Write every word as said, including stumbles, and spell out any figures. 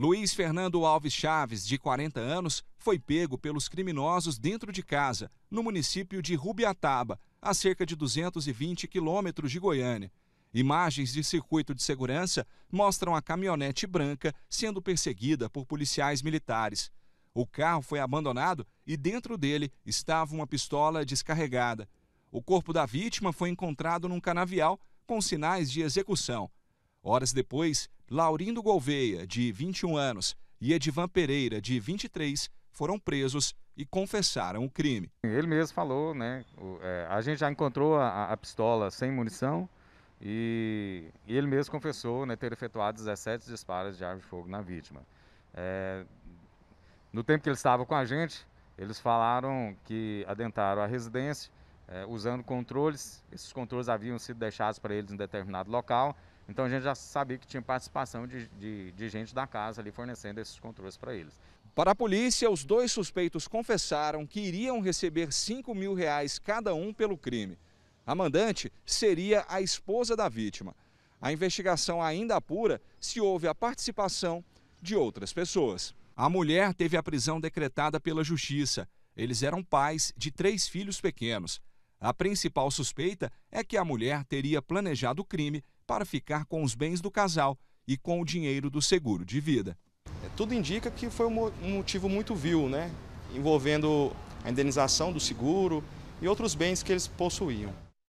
Luiz Fernando Alves Chaves, de quarenta anos, foi pego pelos criminosos dentro de casa, no município de Rubiataba, a cerca de duzentos e vinte quilômetros de Goiânia. Imagens de circuito de segurança mostram a caminhonete branca sendo perseguida por policiais militares. O carro foi abandonado e dentro dele estava uma pistola descarregada. O corpo da vítima foi encontrado num canavial com sinais de execução. Horas depois, Laurindo Golveia, de vinte e um anos, e Edvan Pereira, de vinte e três, foram presos e confessaram o crime. Ele mesmo falou, né? A gente já encontrou a, a pistola sem munição. E ele mesmo confessou, né, ter efetuado dezessete disparos de arma de fogo na vítima. É, no tempo que eles estavam com a gente, eles falaram que adentraram a residência é, usando controles. Esses controles haviam sido deixados para eles em determinado local, então a gente já sabia que tinha participação de, de, de gente da casa ali fornecendo esses controles para eles. Para a polícia, os dois suspeitos confessaram que iriam receber cinco mil reais cada um pelo crime. A mandante seria a esposa da vítima. A investigação ainda apura se houve a participação de outras pessoas. A mulher teve a prisão decretada pela justiça. Eles eram pais de três filhos pequenos. A principal suspeita é que a mulher teria planejado o crime para ficar com os bens do casal e com o dinheiro do seguro de vida. Tudo indica que foi um motivo muito vil, né? Envolvendo a indenização do seguro e outros bens que eles possuíam.